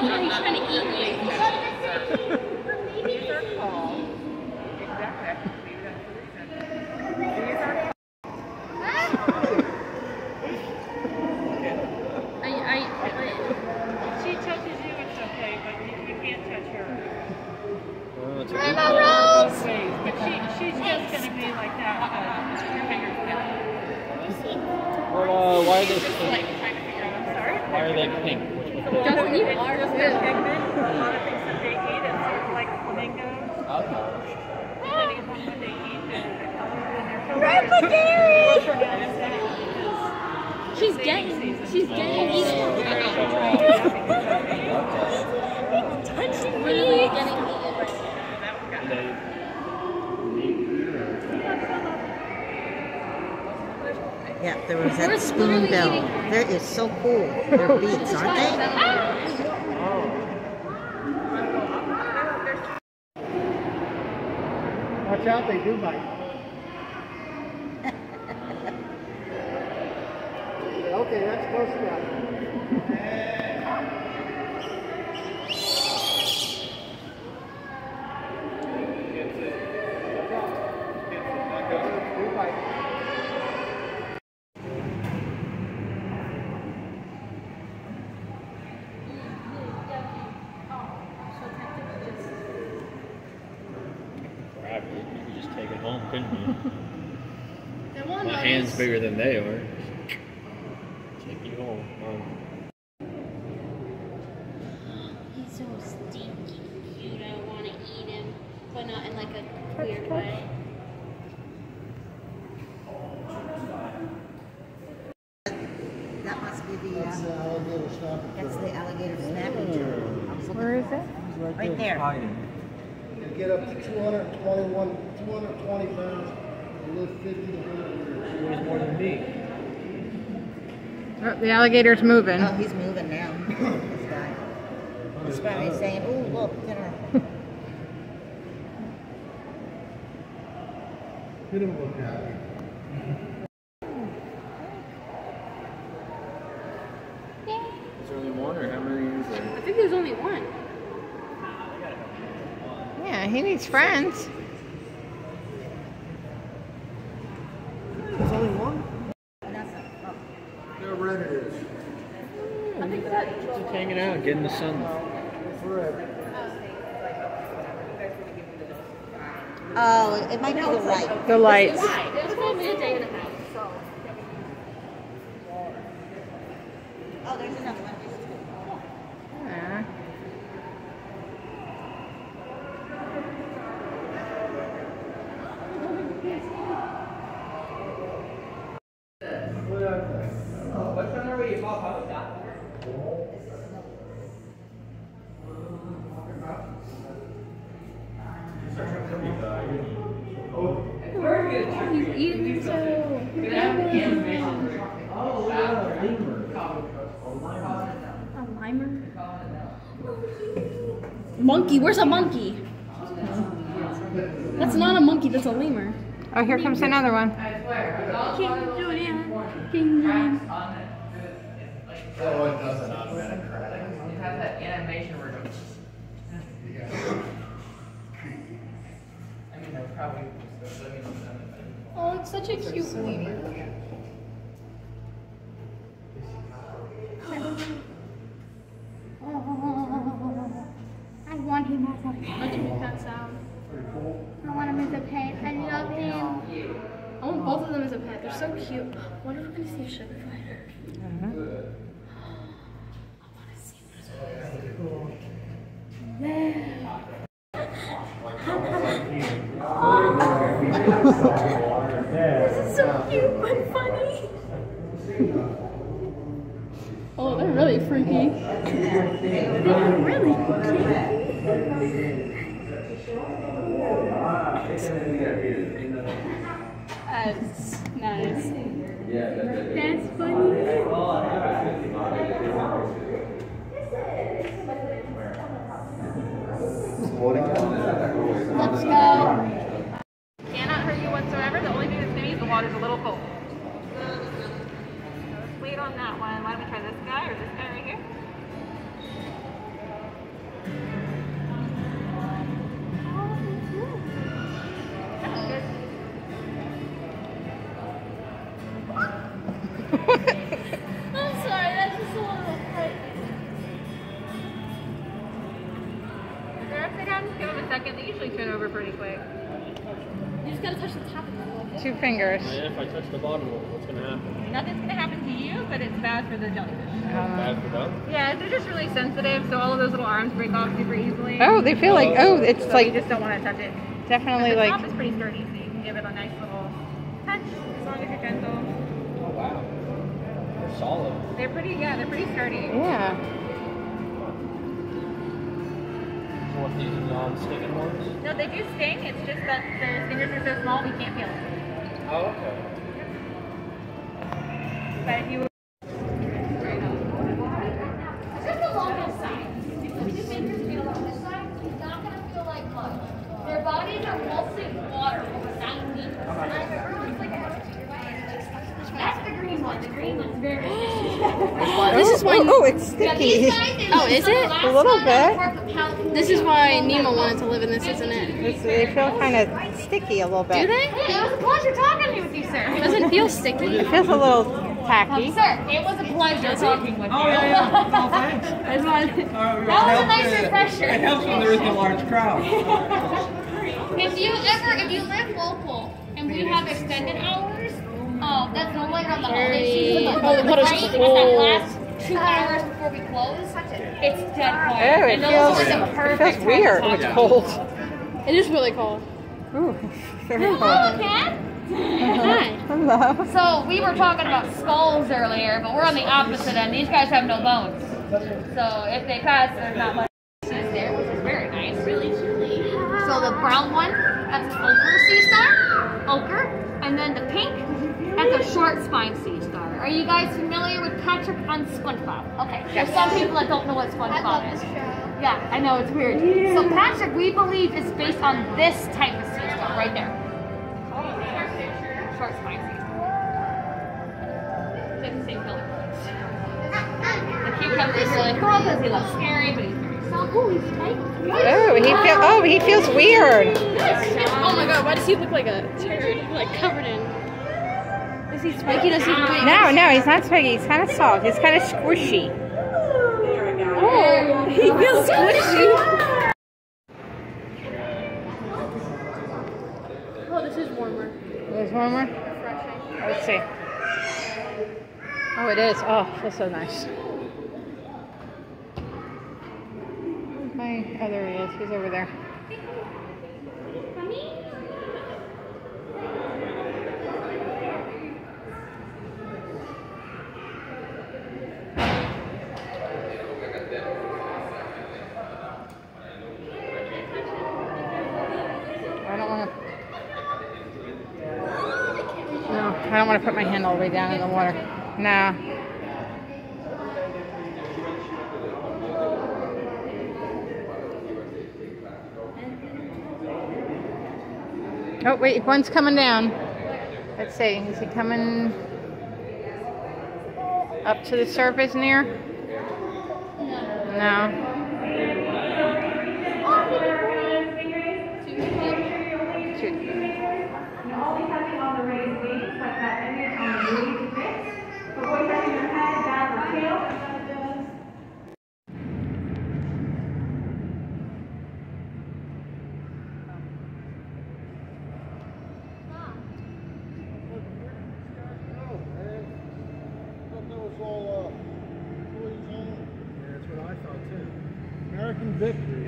He's trying to eat you. These are called. Exactly. Maybe that's the reason. These are called. She touches you, it's okay, but you can't touch her. Grandma Rose! But she's just going to be like that. Your fingers well, why are they pink? Why are they pink? Doesn't even are just their pigment. A lot of things that they eat, it's sort of like flamingos. Okay. Depending upon what they eat, they're colored when they're colored. Grandpa Gary! She's getting. She's getting. He's touching me. Yeah, there was that spoonbill. That is so cool. They're beets, aren't they? Oh. Watch out, they do bite. Okay, that's close enough. My hand's bigger than they are. Take you home, Mom. He's so stinky cute. I want to eat him, but not in like a weird way. That must be the. That's the alligator snapping turtle. Where is it? Right there. Get up to 221, 220 pounds and live 50 to 100 years. She weighs more than me. Oh, the alligator's moving. Oh, he's moving now. This guy. He's probably saying, "Ooh, look, dinner." Hit him with that. Is there only one, or how many is there? I think there's only one. Yeah, he needs friends. There's only one? No, red it is. I think that's just hanging out, getting the sun. Forever. Oh, it might be the light. The light. There's only a day in the house, so. Oh, there's another one. Monkey, where's a monkey? That's not a monkey, that's a lemur. Oh, here comes another one. King Julian. King Julian. Oh, it does an automatic crack. You have that animation where it goes. I mean, they're probably. Oh, it's such a cute lemur. I want him as a pet. I love him. I want both of them as a pet. They're so cute. What if we're going to see a sugar glider? I want to see this. This is so cute but funny. Oh, they're really freaky. They're really cute. That's nice. That's funny. Let's go. Cannot hurt you whatsoever. The only thing that's maybe is the water's a little cold. Let's wait on that one. Why don't we try this guy or this guy right here? Fingers. If I touch the bottom, what's going to happen? Nothing's going to happen to you, but it's bad for the jellyfish. Bad for them? Yeah, they're just really sensitive, so all of those little arms break off super easily. Oh, they feel like, oh, it's so like... you just don't want to touch it. Definitely like... the top is pretty sturdy, so you can give it a nice little touch, as long as you're gentle. Oh, wow. They're solid. They're pretty, yeah, they're pretty sturdy. Yeah. So what, these are non-stinging ones? No, they do sting, it's just that their fingers are so small, we can't feel it. Oh, okay. But if you would... just along this side. If you just make your feet along this side, it's not going to feel like much. Their bodies are pulsing water with 9 meters. That's the green one. The green one's very sticky. This is why... oh, it's sticky. Oh, is it? A little bit. This is why Nemo wanted to live in this, isn't it? It's, they feel kind of sticky a little bit. Do they? It was a pleasure talking with you, sir. It doesn't feel sticky. It feels a little tacky. Sir, it was a pleasure talking with you. Oh, yeah, yeah. Oh, thanks. That was a nice refresher. It helps when there is a large crowd. If you live local and we have extended hours, that's normally around the holiday season. But right, that last 2 hours before we close, it's dead hard. Oh, it feels weird. It's cold. It is really cold. Ooh, very cold. Hello, Kat. Hi. Hello. So we were talking about skulls earlier, but we're on the opposite end. These guys have no bones. So if they pass, there's not much issues there, which is very nice. Really, truly. So the brown one, that's an ochre sea star. Ochre. And then the pink, that's a short spine sea star. Are you guys familiar with Patrick on SpongeBob? Okay. There's some people that don't know what SpongeBob is. Yeah, I know, it's weird. Yeah. So Patrick, we believe, is based on this type of sea star right there. Short spine sea star. It's the same color. The cucumber is really cool because he looks scary, but he's very soft. Oh, he's he feels weird. Oh my god, why does he look like a turd, like covered in... is he spiky? Does he... No, he's not spiky. He's kind of soft. He's kind of squishy. Oh, he feels squishy. Oh, this is warmer. It is warmer? Refreshing. Let's see. Oh, it is. Oh, it feels so nice. Where's my other is? He's over there. I don't want to put my hand all the way down in the water. Nah. Oh, wait, one's coming down. Let's see, is he coming up to the surface near? No. Victory.